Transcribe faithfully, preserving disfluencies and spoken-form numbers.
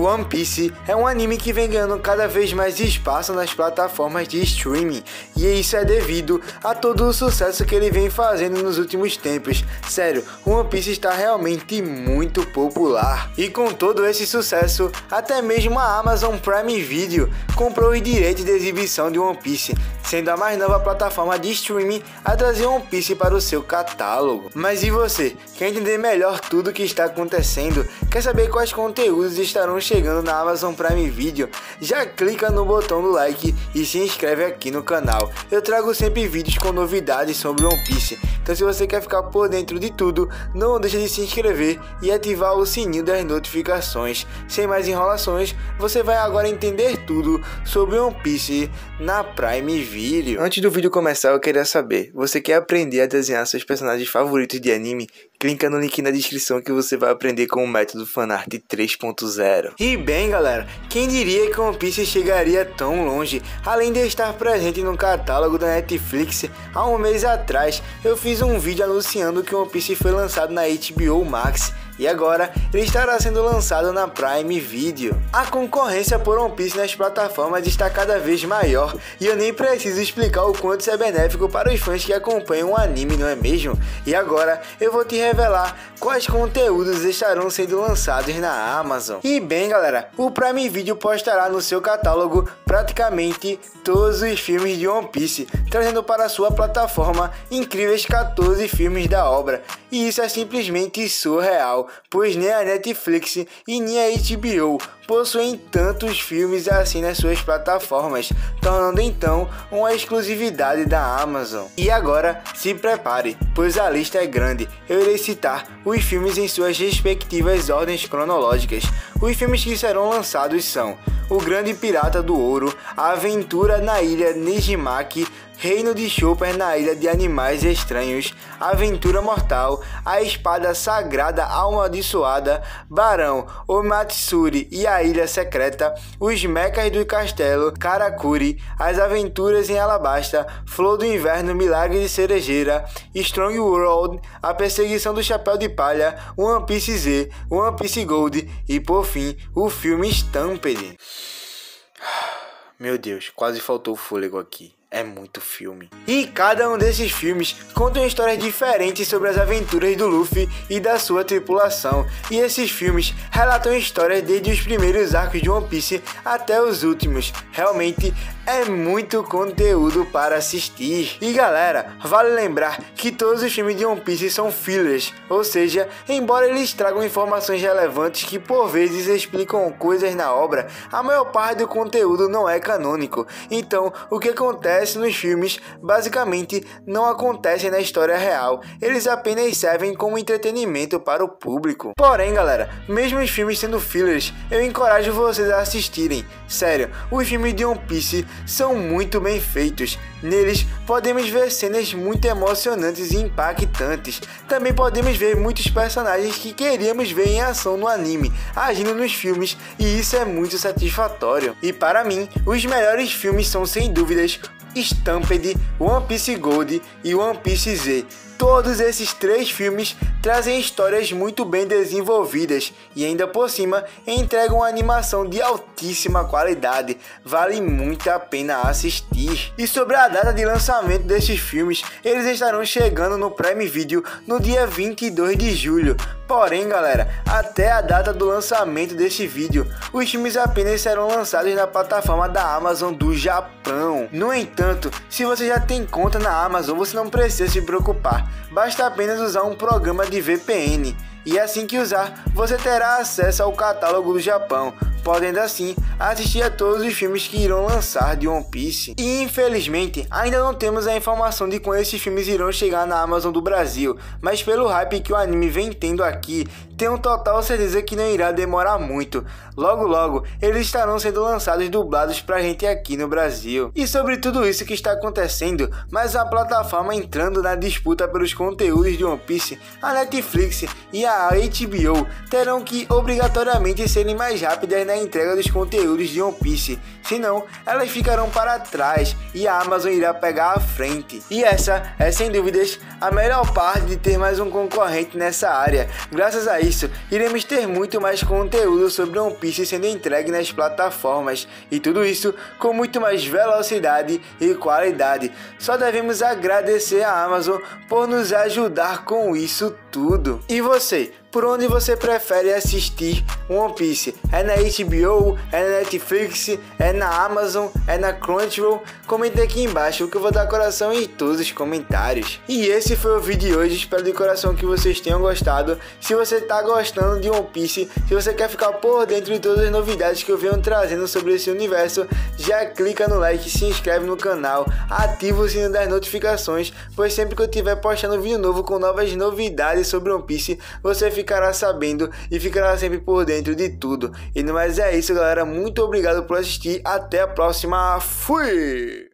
O One Piece é um anime que vem ganhando cada vez mais espaço nas plataformas de streaming, e isso é devido a todo o sucesso que ele vem fazendo nos últimos tempos. Sério, One Piece está realmente muito popular. E com todo esse sucesso, até mesmo a Amazon Prime Video comprou os direitos de exibição de One Piece, sendo a mais nova plataforma de streaming a trazer One Piece para o seu catálogo. Mas e você? Quer entender melhor tudo o que está acontecendo? Quer saber quais conteúdos estarão chegando na Amazon Prime Video? Já clica no botão do like e se inscreve aqui no canal. Eu trago sempre vídeos com novidades sobre One Piece, então se você quer ficar por dentro de tudo, não deixa de se inscrever e ativar o sininho das notificações. Sem mais enrolações, você vai agora entender tudo sobre One Piece na Prime Video. Antes do vídeo começar, eu queria saber, você quer aprender a desenhar seus personagens favoritos de anime? Clica no link na descrição que você vai aprender com o método fanart três ponto zero. E bem galera, quem diria que One Piece chegaria tão longe? Além de estar presente no catálogo da Netflix, há um mês atrás eu fiz um vídeo anunciando que One Piece foi lançado na H B O Max. E agora, ele estará sendo lançado na Prime Video. A concorrência por One Piece nas plataformas está cada vez maior, e eu nem preciso explicar o quanto isso é benéfico para os fãs que acompanham o anime, não é mesmo? E agora, eu vou te revelar quais conteúdos estarão sendo lançados na Amazon. E bem galera, o Prime Video postará no seu catálogo praticamente todos os filmes de One Piece, trazendo para sua plataforma incríveis quatorze filmes da obra. E isso é simplesmente surreal, pois nem a Netflix e nem a H B O possuem tantos filmes assim nas suas plataformas, tornando então uma exclusividade da Amazon. E agora, se prepare, pois a lista é grande. Eu irei citar os filmes em suas respectivas ordens cronológicas. Os filmes que serão lançados são O Grande Pirata do Ouro, A Aventura na Ilha Nijimaki, Reino de Chopper na Ilha de Animais Estranhos, Aventura Mortal, A Espada Sagrada Alma Adiçoada, Barão, o Matsuri e A Ilha Secreta, Os Mecas do Castelo, Karakuri, As Aventuras em Alabasta, Flor do Inverno, Milagre de Cerejeira, Strong World, A Perseguição do Chapéu de Palha, One Piece Z, One Piece Gold e, por fim, o filme Stampede. Meu Deus, quase faltou fôlego aqui. É muito filme. E cada um desses filmes contam histórias diferentes sobre as aventuras do Luffy e da sua tripulação. E esses filmes relatam histórias desde os primeiros arcos de One Piece até os últimos. Realmente é muito conteúdo para assistir. E galera, vale lembrar que todos os filmes de One Piece são fillers, ou seja, embora eles tragam informações relevantes que por vezes explicam coisas na obra, a maior parte do conteúdo não é canônico. Então, o que acontece nos filmes basicamente não acontecem na história real, eles apenas servem como entretenimento para o público. Porém galera, mesmo os filmes sendo fillers, eu encorajo vocês a assistirem. Sério, os filmes de One Piece são muito bem feitos, neles podemos ver cenas muito emocionantes e impactantes, também podemos ver muitos personagens que queríamos ver em ação no anime, agindo nos filmes, e isso é muito satisfatório. E para mim, os melhores filmes são sem dúvidas Stampede, One Piece Gold e One Piece Z. Todos esses três filmes trazem histórias muito bem desenvolvidas e ainda por cima entregam uma animação de altíssima qualidade, vale muito a pena assistir. E sobre a data de lançamento desses filmes, eles estarão chegando no Prime Video no dia vinte e dois de julho. Porém galera, até a data do lançamento deste vídeo, os filmes apenas serão lançados na plataforma da Amazon do Japão. No entanto, se você já tem conta na Amazon, você não precisa se preocupar, basta apenas usar um programa de V P N. E assim que usar, você terá acesso ao catálogo do Japão, podendo assim assistir a todos os filmes que irão lançar de One Piece. E infelizmente ainda não temos a informação de quando esses filmes irão chegar na Amazon do Brasil, mas pelo hype que o anime vem tendo aqui, tenho total certeza que não irá demorar muito. Logo logo eles estarão sendo lançados dublados pra gente aqui no Brasil. E sobre tudo isso que está acontecendo, mas a plataforma entrando na disputa pelos conteúdos de One Piece, a Netflix e a H B O terão que obrigatoriamente serem mais rápidas na entrega dos conteúdos de One Piece, senão elas ficarão para trás e a Amazon irá pegar à frente. E essa é sem dúvidas a melhor parte de ter mais um concorrente nessa área. Graças a isso isso, iremos ter muito mais conteúdo sobre One Piece sendo entregue nas plataformas, e tudo isso com muito mais velocidade e qualidade. Só devemos agradecer a Amazon por nos ajudar com isso tudo. E você? Por onde você prefere assistir One Piece? É na H B O? É na Netflix? É na Amazon? É na Crunchyroll? Comenta aqui embaixo que eu vou dar coração em todos os comentários. E esse foi o vídeo de hoje, espero de coração que vocês tenham gostado. Se você tá gostando de One Piece, se você quer ficar por dentro de todas as novidades que eu venho trazendo sobre esse universo, já clica no like, se inscreve no canal, ativa o sininho das notificações, pois sempre que eu tiver postando vídeo novo com novas novidades sobre One Piece, você fica ficará sabendo e ficará sempre por dentro de tudo. E no mais é isso, galera. Muito obrigado por assistir. Até a próxima. Fui!